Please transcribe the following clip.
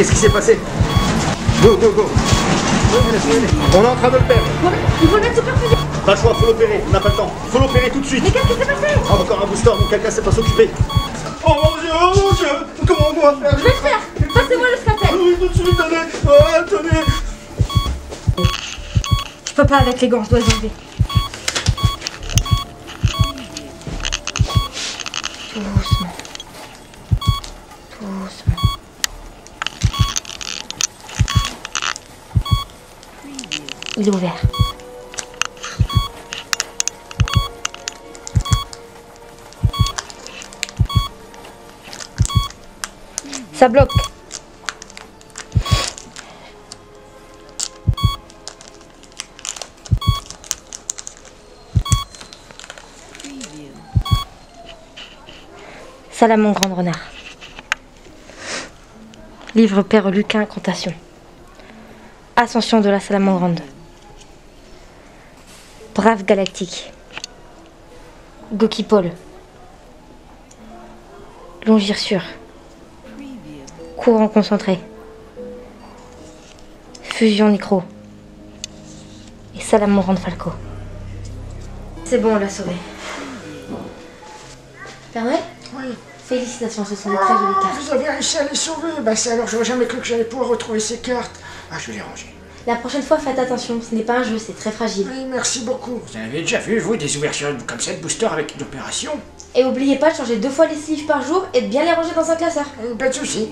qu'est-ce qui s'est passé? Go, go, go. On est en train de le perdre. Il faut le mettre sous perfusion. Pas le choix, faut l'opérer, on n'a pas le temps. Faut l'opérer tout de suite. Mais qu'est-ce qui s'est passé? Ah, encore un booster, donc quelqu'un sait pas s'occuper. Oh mon dieu, comment on doit faire? Je vais le faire, passez-moi le scalpel. Oui, tout de suite, allez, tenez. Je peux pas avec les gants, je dois les enlever. Doucement. Doucement. Il est ouvert. Ça bloque. Salam mon grand renard. Livre Père Lucain, Incantation. Ascension de la salamandre. Brave Galactique. Gokipol. Longir sûr. Courant concentré. Fusion micro. Et Salamandre Falco. C'est bon, on l'a sauvé. Permet? Oui. Félicitations, ce sont des très jolies cartes. Vous avez réussi à les sauver. Bah c'est alors, j'aurais jamais cru que j'allais pouvoir retrouver ces cartes. Ah, je vais les ranger. La prochaine fois, faites attention, ce n'est pas un jeu, c'est très fragile. Oui, merci beaucoup. Vous en avez déjà vu, vous, des ouvertures comme ça de booster avec une opération? Et n'oubliez pas de changer 2 fois les sleeves par jour et de bien les ranger dans un classeur. Pas de soucis.